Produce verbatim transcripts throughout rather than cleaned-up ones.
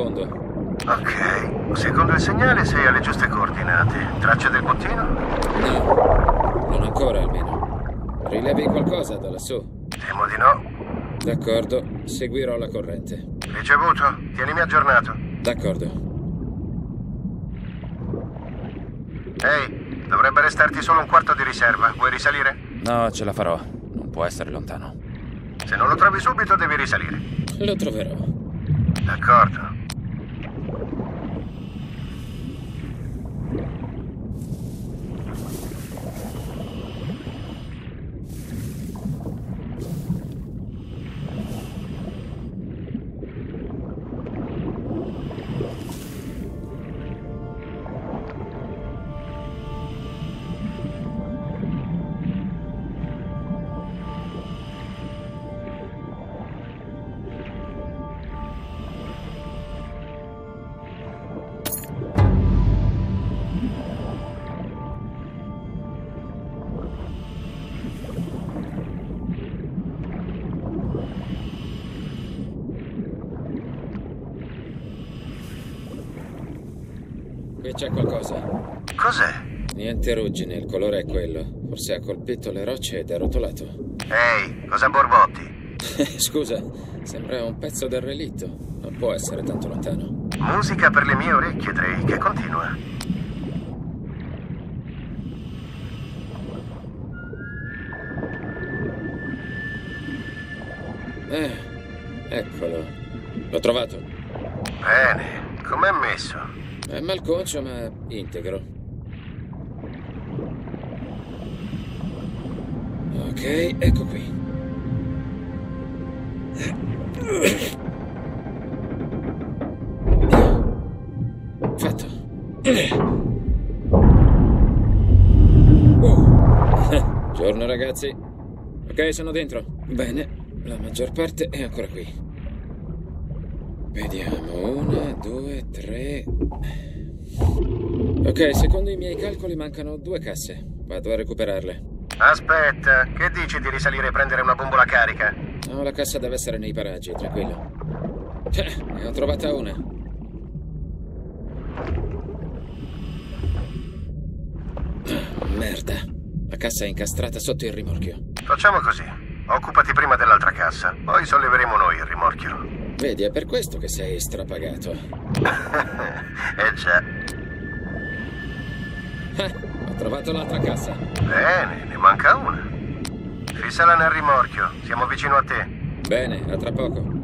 fondo. Ok, secondo il segnale sei alle giuste coordinate. Tracce del bottino? No, non ancora almeno. Rilevi qualcosa da lassù? Temo di no. D'accordo, seguirò la corrente. Ricevuto, tienimi aggiornato. D'accordo. Ehi, dovrebbe restarti solo un quarto di riserva. Vuoi risalire? No, ce la farò. Non può essere lontano. Se non lo trovi subito, devi risalire. Lo troverò. D'accordo. C'è qualcosa. Cos'è? Niente ruggine, il colore è quello. Forse ha colpito le rocce ed è rotolato. Ehi, cosa borbotti? Scusa, sembra un pezzo del relitto. Non può essere tanto lontano. Musica per le mie orecchie, Drake, che continua. Eh, eccolo. L'ho trovato. Bene, com'è messo? È malconcio, ma integro. Ok, ecco qui. Fatto. Uh. Giorno, ragazzi. Ok, sono dentro. Bene, la maggior parte è ancora qui. Vediamo, una, due, tre... Ok, secondo i miei calcoli mancano due casse. Vado a recuperarle. Aspetta, che dici di risalire e prendere una bombola carica? No, la cassa deve essere nei paraggi, tranquillo. Cioè, ne ho trovata una. Merda, la cassa è incastrata sotto il rimorchio. Facciamo così, occupati prima dell'altra cassa, poi solleveremo noi il rimorchio. Vedi, è per questo che sei strapagato. Eh già. Eh, ho trovato l'altra cassa. Bene, ne manca una. Fissala nel rimorchio, siamo vicino a te. Bene, a tra poco.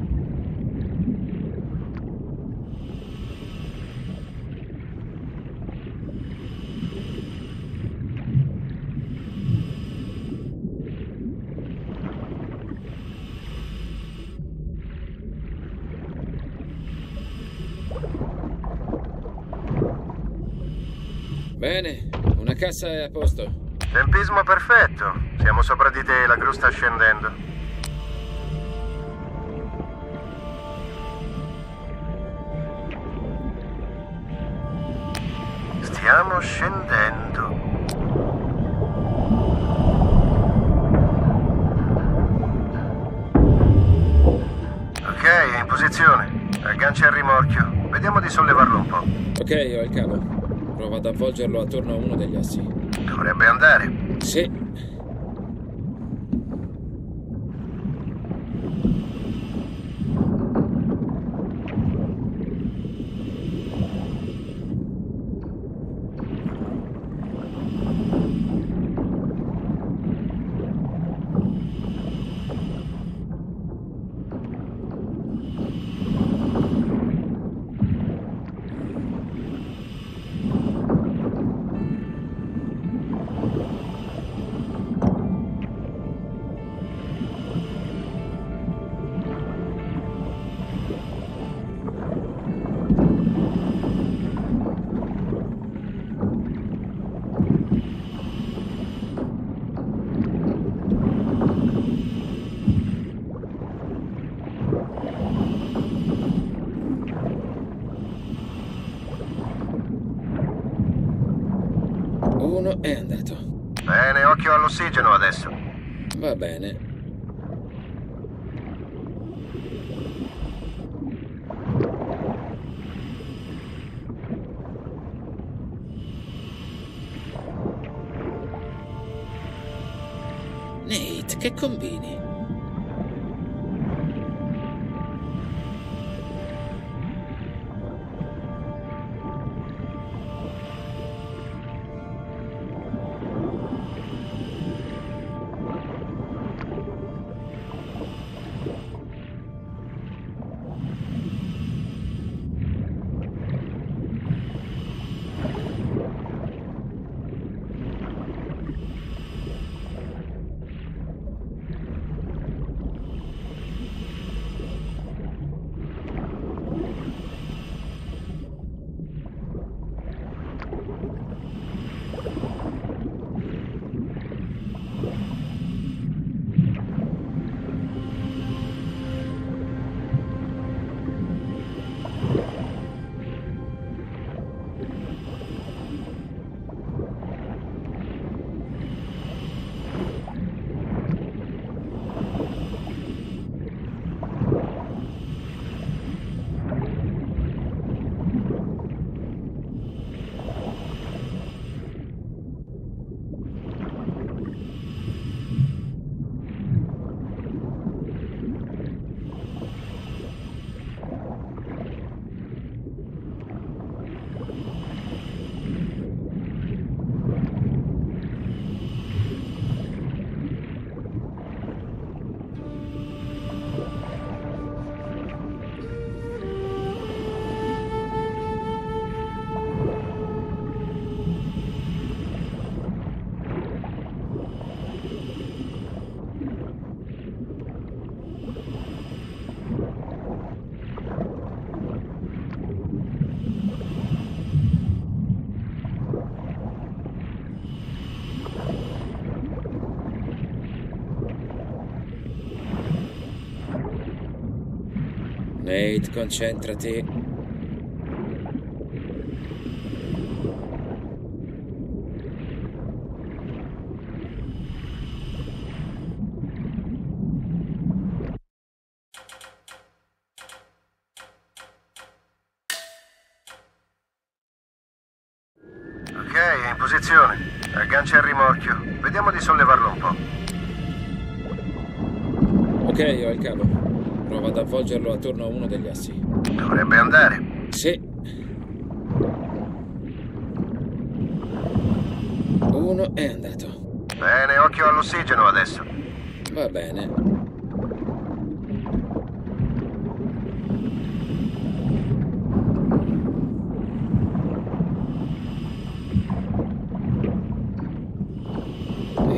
Bene, una cassa è a posto. Tempismo perfetto. Siamo sopra di te e la gru sta scendendo. Stiamo scendendo. Ok, è in posizione. Aggancia il rimorchio. Vediamo di sollevarlo un po'. Ok, ho il cavo. Prova ad avvolgerlo attorno a uno degli assi. Dovrebbe andare. Sì. È andato. Bene, occhio all'ossigeno adesso. Va bene. Nate, che combini? Nate, concentrati. Ok, è in posizione. Aggancia il rimorchio. Vediamo di sollevarlo un po'. Ok, ho il cavo. Prova ad avvolgerlo attorno a uno degli assi. Dovrebbe andare. Sì. Uno è andato. Bene, occhio all'ossigeno adesso. Va bene.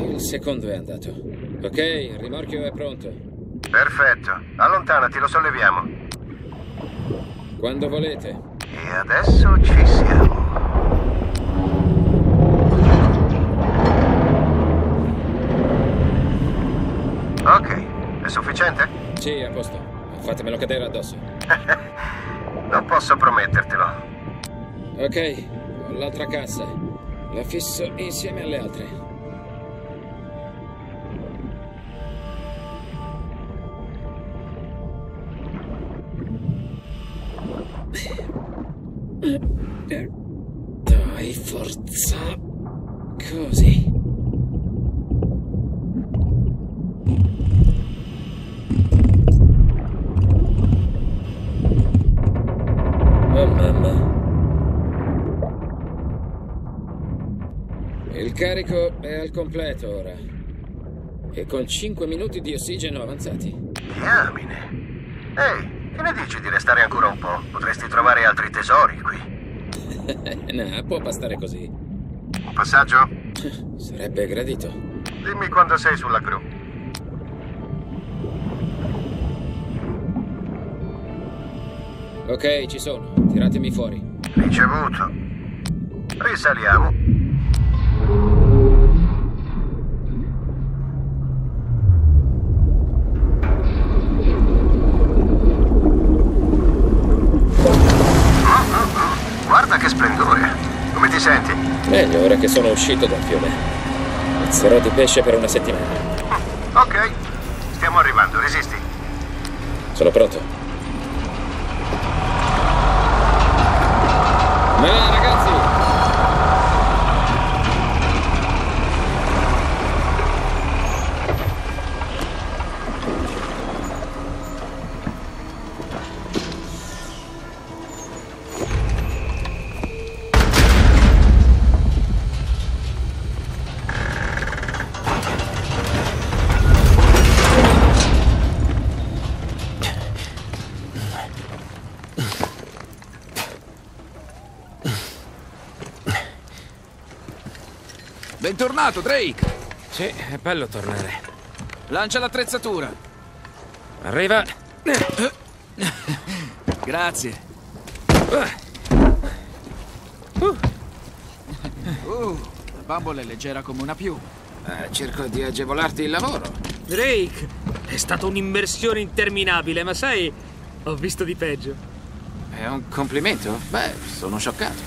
Il secondo è andato. Ok, il rimorchio è pronto. Perfetto, allontanati, lo solleviamo. Quando volete. E adesso ci siamo. Ok, è sufficiente? Sì, a posto. Fatemelo cadere addosso. Non posso promettertelo. Ok, ho l'altra cassa. La fisso insieme alle altre. Dai, forza. Così. Oh mamma. Il carico è al completo ora. E con cinque minuti di ossigeno avanzati. Diamine. Ehi, che ne dici di restare ancora un po'? Potresti trovare altri tesori qui. No, può bastare così. Un passaggio? Sarebbe gradito. Dimmi quando sei sulla gru. Ok, ci sono. Tiratemi fuori. Ricevuto. Risaliamo. Meglio ora che sono uscito dal fiume. Pizzerò di pesce per una settimana. Ok, stiamo arrivando, resisti. Sono pronto. Beh, ragazzi! Bentornato, Drake! Sì, è bello tornare. Lancia l'attrezzatura. Arriva. Grazie. Uh, la bambola è leggera come una piuma. Eh, cerco di agevolarti il lavoro. Drake, è stata un'immersione interminabile, ma sai, ho visto di peggio. È un complimento? Beh, sono scioccato.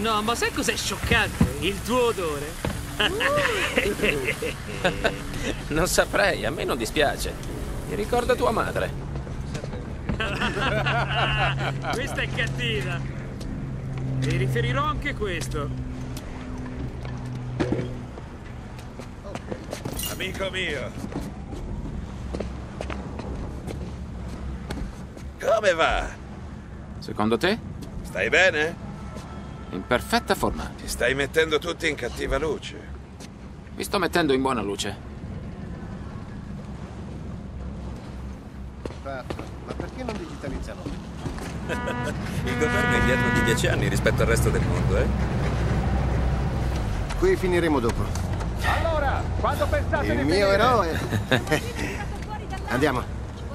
No, ma sai cos'è scioccante? Il tuo odore. Non saprei, a me non dispiace. Mi ricorda tua madre. Questa è cattiva. E riferirò anche questo. Amico mio, come va? Secondo te? Stai bene? In perfetta forma. Ti stai mettendo tutti in cattiva luce. Mi sto mettendo in buona luce. Fatto. Ma perché non digitalizzano? Il governo è indietro di dieci anni rispetto al resto del mondo, eh? Qui finiremo dopo. Allora, quando pensate Il di mio finire? eroe! Andiamo,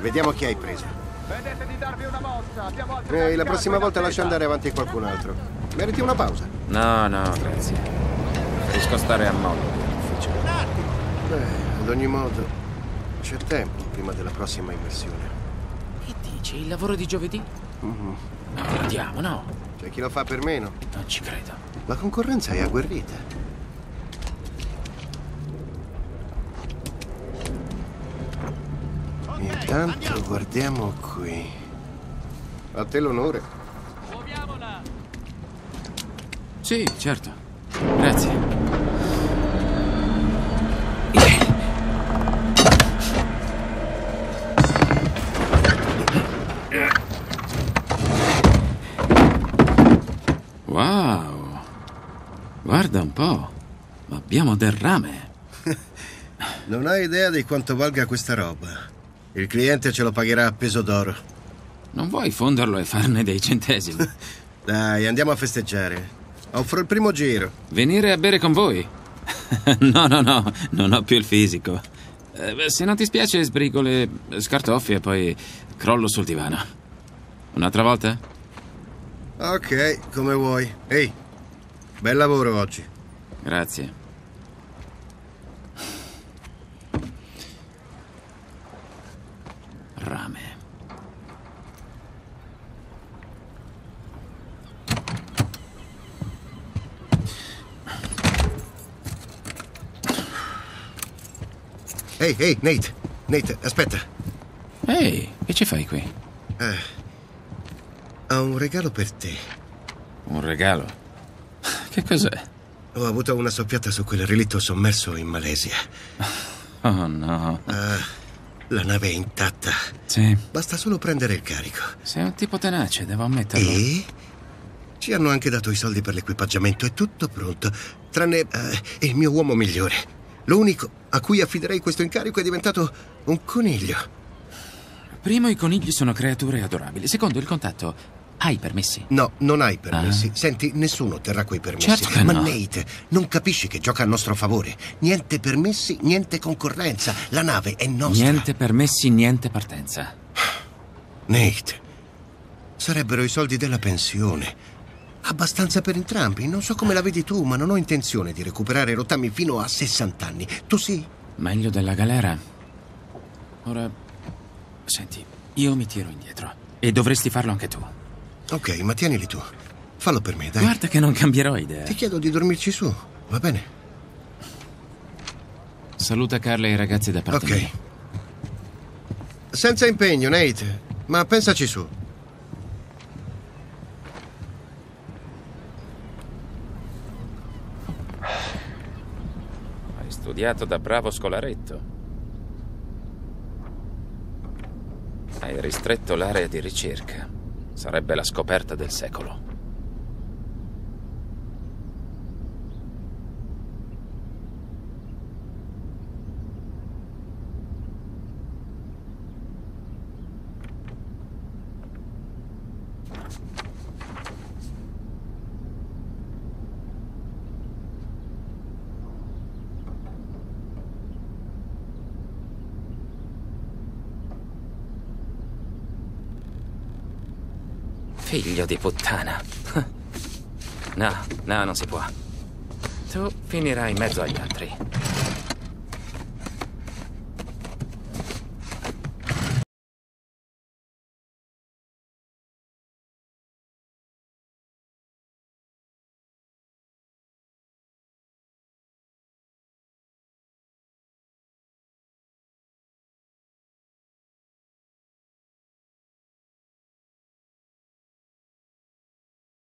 vediamo chi hai preso. Vedete di darvi una mossa. Abbiamo eh, la prossima volta lascia andare avanti qualcun altro. Meriti una pausa? No, no, grazie. Preferisco stare a mollo dell'ufficio. Beh, ad ogni modo, c'è tempo prima della prossima immersione. Che dici? Il lavoro di giovedì? Mm-hmm. No, lo diamo, no? C'è chi lo fa per meno. Non ci credo. La concorrenza è agguerrita. Okay, Intanto andiamo. Guardiamo qui. A te l'onore. Muoviamola! Sì, certo. Grazie. Wow. Guarda un po'. Abbiamo del rame. Non hai idea di quanto valga questa roba. Il cliente ce lo pagherà a peso d'oro. Non vuoi fonderlo e farne dei centesimi? Dai, andiamo a festeggiare. Offro il primo giro. Venire a bere con voi? No, no, no, non ho più il fisico. Eh, se non ti spiace, sbrigo le scartoffie e poi crollo sul divano. Un'altra volta? Ok, come vuoi. Ehi, bel lavoro oggi. Grazie. Rame. Ehi, hey, ehi, hey, Nate. Nate, aspetta. Ehi, hey, che ci fai qui? Uh, ho un regalo per te. Un regalo? Che cos'è? Ho avuto una soffiata su quel relitto sommerso in Malesia. Oh, no. Uh, la nave è intatta. Sì. Basta solo prendere il carico. Sei un tipo tenace, devo ammetterlo. E? Ci hanno anche dato i soldi per l'equipaggiamento. È tutto pronto, tranne uh, il mio uomo migliore. L'unico a cui affiderei questo incarico è diventato un coniglio. Primo, i conigli sono creature adorabili. Secondo, il contatto. Hai permessi? No, non hai permessi. Ah. Senti, nessuno terrà quei permessi. Certo che Ma no. Nate, non capisci che gioca a nostro favore. Niente permessi, niente concorrenza. La nave è nostra. Niente permessi, niente partenza. Nate, sarebbero i soldi della pensione. Abbastanza per entrambi. Non so come la vedi tu, ma non ho intenzione di recuperare rottami fino a sessanta anni. Tu sì? Meglio della galera. Ora, senti, io mi tiro indietro. E dovresti farlo anche tu. Ok, ma tienili tu. Fallo per me, dai. Guarda che non cambierò idea. Ti chiedo di dormirci su, va bene? Saluta Carla e i ragazzi da parte mia. Ok. Senza impegno, Nate. Ma pensaci su. Studiato da bravo scolaretto. Hai ristretto l'area di ricerca. Sarebbe la scoperta del secolo. Figlio di puttana. No, no, non si può. Tu finirai in mezzo agli altri.